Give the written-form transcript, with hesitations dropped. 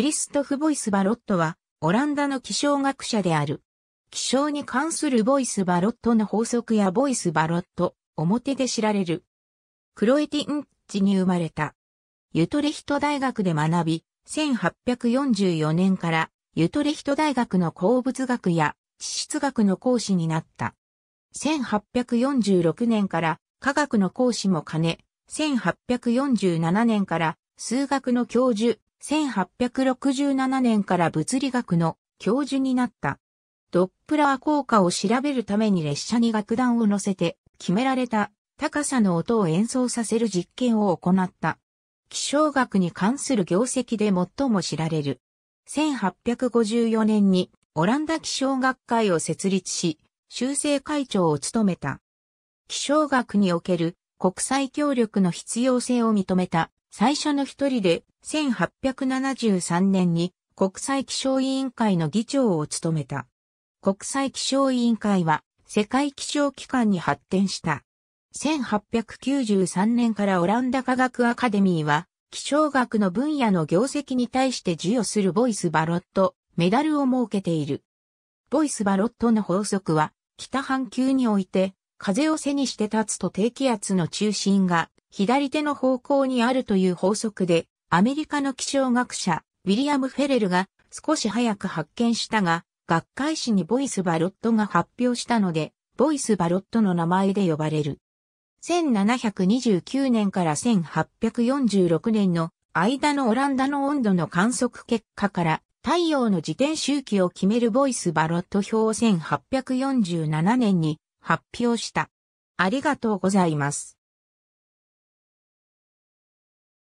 クリストフ・ボイス・バロットは、オランダの気象学者である。気象に関するボイス・バロットの法則やボイス・バロット、表で知られる。クロエティンチに生まれた。ユトレヒト大学で学び、1844年からユトレヒト大学の鉱物学や地質学の講師になった。1846年から科学の講師も兼ね、1847年から数学の教授、1867年から物理学の教授になった。ドップラー効果を調べるために列車に楽団を乗せて決められた高さの音を演奏させる実験を行った。気象学に関する業績で最も知られる。1854年にオランダ気象学会を設立し、州政会長を務めた。気象学における国際協力の必要性を認めた最初の一人で、1873年に国際気象委員会の議長を務めた。国際気象委員会は世界気象機関に発展した。1893年からオランダ科学アカデミーは気象学の分野の業績に対して授与するボイス・バロットメダルを設けている。ボイス・バロットの法則は北半球において風を背にして立つと低気圧の中心が左手の方向にあるという法則でアメリカの気象学者ウィリアム・フェレルが少し早く発見したが学会誌にボイス・バロットが発表したのでボイス・バロットの名前で呼ばれる。1729年から1846年の間のオランダの温度の観測結果から太陽の自転周期を決めるボイス・バロット表を1847年に発表した。ありがとうございます。